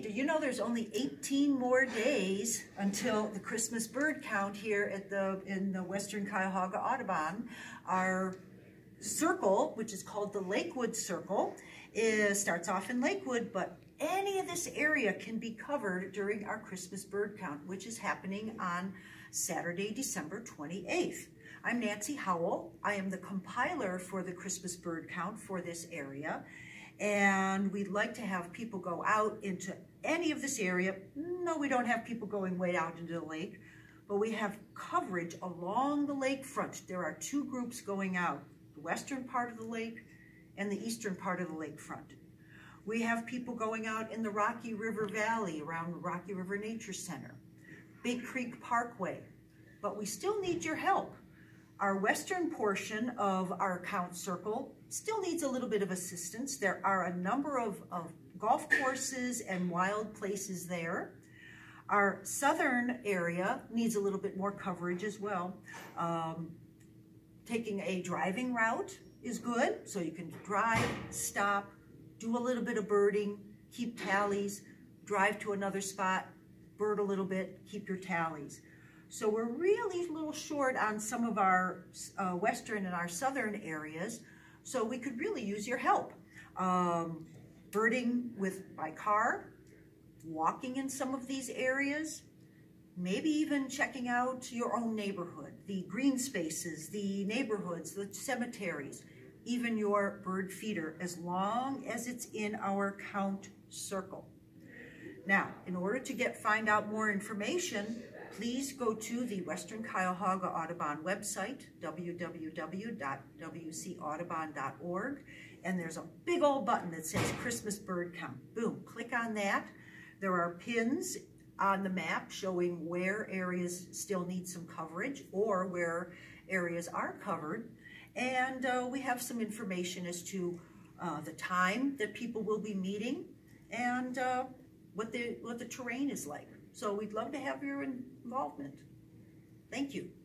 do you know there's only 18 more days until the Christmas bird count here at in the Western Cuyahoga Audubon? Our circle, which is called the Lakewood Circle, starts off in Lakewood, but any of this area can be covered during our Christmas bird count, which is happening on Saturday, December 28th. I'm Nancy Howell. I am the compiler for the Christmas bird count for this area. And we'd like to have people go out into any of this area. No, we don't have people going way out into the lake, but we have coverage along the lakefront. There are two groups going out, the western part of the lake and the eastern part of the lakefront. We have people going out in the Rocky River Valley around the Rocky River Nature Center, Big Creek Parkway, but we still need your help. Our western portion of our count circle still needs a little bit of assistance. There are a number of golf courses and wild places there. Our southern area needs a little bit more coverage as well. Taking a driving route is good, so you can drive, stop, do a little bit of birding, keep tallies, drive to another spot, bird a little bit, keep your tallies. So we're really a little short on some of our western and our southern areas, so we could really use your help. Birding by car, walking in some of these areas, maybe even checking out your own neighborhood, the green spaces, the neighborhoods, the cemeteries, even your bird feeder, as long as it's in our count circle. Now, in order to find out more information, please go to the Western Cuyahoga Audubon website, www.wcaudubon.org, and there's a big old button that says Christmas Bird Count. Boom, click on that. There are pins on the map showing where areas still need some coverage or where areas are covered, and we have some information as to the time that people will be meeting and what the terrain is like. So we'd love to have your involvement. Thank you.